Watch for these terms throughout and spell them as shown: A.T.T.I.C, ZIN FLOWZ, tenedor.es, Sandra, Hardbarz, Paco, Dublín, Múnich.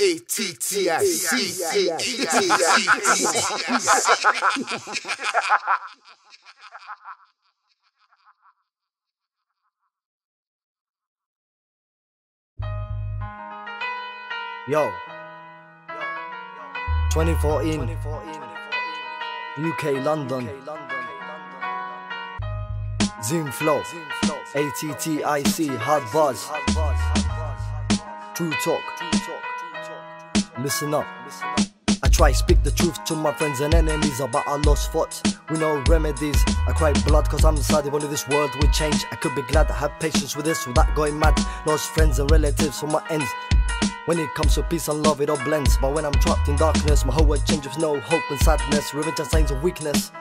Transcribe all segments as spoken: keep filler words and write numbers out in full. A T T I C. Yo, twenty fourteen, U K London, Zin Flow, A T T I C, Hardbarz, True Talk, listen up. I try speak the truth to my friends and enemies about our lost thoughts. We know remedies. I cry blood cause I'm sad if only this world would change. I could be glad I had patience with this without going mad. Lost friends and relatives from my ends. When it comes to peace and love, it all blends. But when I'm trapped in darkness, my whole world changes, no hope and sadness. Revenge and signs of weakness.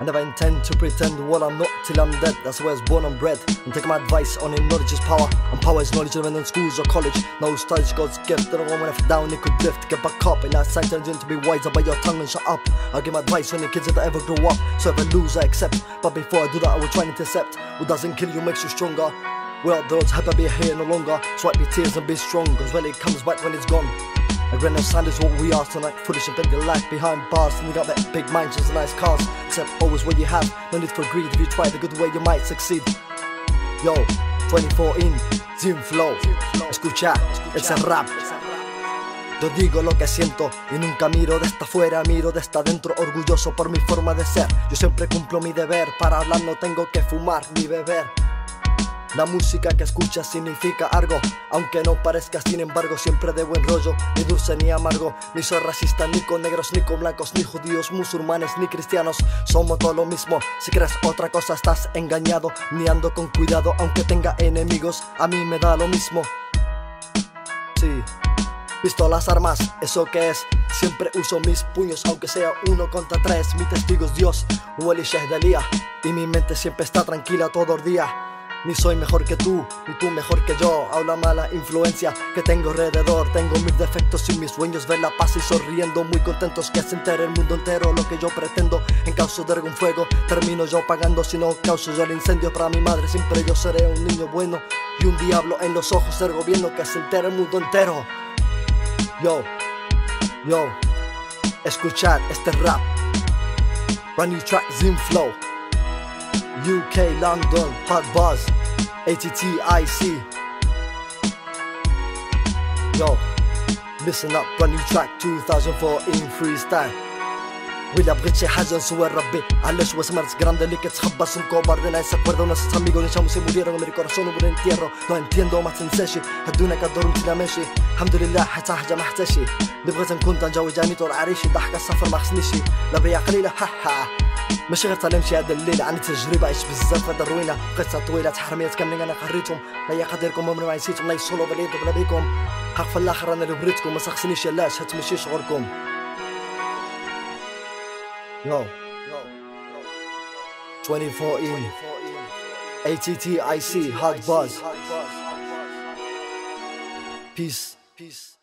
I never intend to pretend what I'm not till I'm dead. That's where I was born and bred. And take my advice on it, knowledge is power. And power is knowledge, even in schools or college. No studies, God's gift. I don't want when I'm down, it could lift. Get back up. In that sight, I need to be wiser by your tongue and shut up. I'll give my advice on the kids that ever grow up. So if I lose, I accept. But before I do that, I will try and intercept. What doesn't kill you makes you stronger. Well, the odds happen to be here no longer. Swipe your tears and be strong, cause when it comes back when it's gone. A grain of sand is what we are tonight. Foolish and bend your life behind bars. And we got that big mansions and nice cars. Except always what you have, no need for greed. If you try the good way you might succeed. Yo, twenty fourteen, Zin Flow. Escucha, es el rap. Yo digo lo que siento y nunca miro de esta afuera, miro de esta adentro, orgulloso por mi forma de ser. Yo siempre cumplo mi deber, para hablar no tengo que fumar ni beber. La música que escuchas significa algo, aunque no parezca, sin embargo, siempre de buen rollo, ni dulce ni amargo. Ni soy racista, ni con negros, ni con blancos, ni judíos, musulmanes, ni cristianos. Somos todo lo mismo, si crees otra cosa estás engañado. Ni ando con cuidado, aunque tenga enemigos, a mí me da lo mismo. Sí. Pistolas, armas, ¿eso qué es? Siempre uso mis puños, aunque sea uno contra tres. Mi testigo es Dios, o el Sheikh de Elías, y mi mente siempre está tranquila todo el día. Ni soy mejor que tú, ni tú mejor que yo. Habla mala influencia que tengo alrededor. Tengo mis defectos y mis sueños. Ver la paz y sonriendo, muy contentos que se entere el mundo entero lo que yo pretendo. En caso de algún fuego, termino yo pagando. Si no causo yo el incendio para mi madre, siempre yo seré un niño bueno y un diablo en los ojos del gobierno, que se entere el mundo entero. Yo, yo, escuchad este rap. Brand new track, Zin Flow, U K, London, HARDBARZ, A T T I C. Yo, listen up, brand new track, twenty fourteen freestyle. ولا بغيت شي حاجة نسوى لربي، علاش واش مرت grande اللي كتخبى سون كوباردين عايز ساكوردة وناس صاميغو نشامو سي مديرو غمري كورسونو بلا نتيرو، دو انتيندو ما تنساشي، هدونا كدور متنا ماشي، الحمد لله حتى حاجة ما حتاشي، اللي بغيت نكون تنجاوج عني طول عريشي، ضحكة الصفر ما خصنيشي، لا بريا قليلة حاحا. ماشي غير تعلمتي هذا الليل، عندي تجربه عشت بزاف هذا الروينه، قصه طويله تحرميات كاملين انا قريتهم، لا يا قديركم عمري ما نسيتهم، لا يصولوا بليد بلا بيكم، حق في الاخر انا اللي بريتكم، ما سخصنيش علاش حيت ماشي شغلكم. يو twenty fourteen A T T I C, HARDBARZ. Peace.